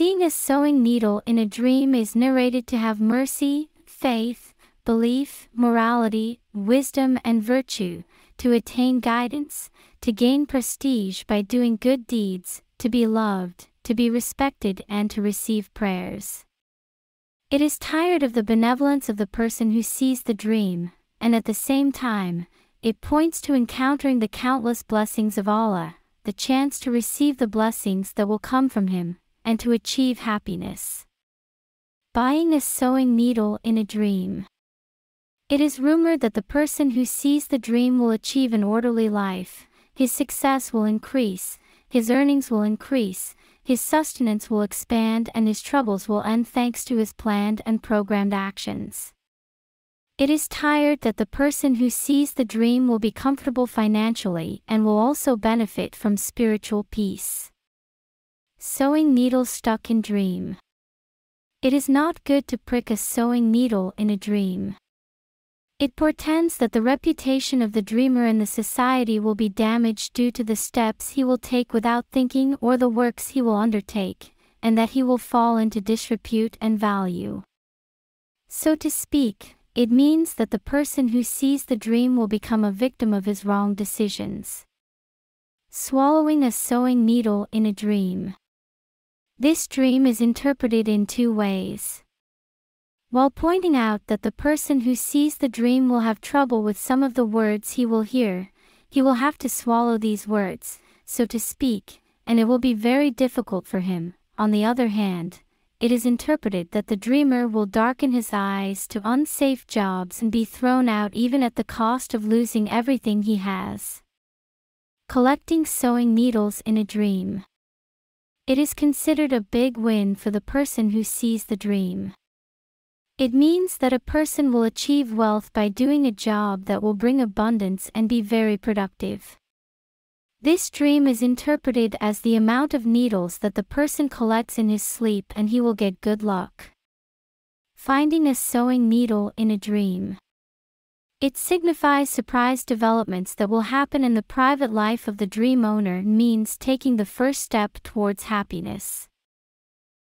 Seeing a sewing needle in a dream is narrated to have mercy, faith, belief, morality, wisdom and virtue, to attain guidance, to gain prestige by doing good deeds, to be loved, to be respected and to receive prayers. It is tired of the benevolence of the person who sees the dream, and at the same time, it points to encountering the countless blessings of Allah, the chance to receive the blessings that will come from Him, and to achieve happiness. Buying a sewing needle in a dream. It is rumored that the person who sees the dream will achieve an orderly life, his success will increase, his earnings will increase, his sustenance will expand and his troubles will end thanks to his planned and programmed actions. It is tired that the person who sees the dream will be comfortable financially and will also benefit from spiritual peace. Sewing needles stuck in dream. It is not good to prick a sewing needle in a dream. It portends that the reputation of the dreamer in the society will be damaged due to the steps he will take without thinking or the works he will undertake, and that he will fall into disrepute and value. So to speak, it means that the person who sees the dream will become a victim of his wrong decisions. Swallowing a sewing needle in a dream. This dream is interpreted in two ways. While pointing out that the person who sees the dream will have trouble with some of the words he will hear, he will have to swallow these words, so to speak, and it will be very difficult for him. On the other hand, it is interpreted that the dreamer will darken his eyes to unsafe jobs and be thrown out even at the cost of losing everything he has. Collecting sewing needles in a dream. It is considered a big win for the person who sees the dream. It means that a person will achieve wealth by doing a job that will bring abundance and be very productive. This dream is interpreted as the amount of needles that the person collects in his sleep and he will get good luck. Finding a sewing needle in a dream. It signifies surprise developments that will happen in the private life of the dream owner and means taking the first step towards happiness.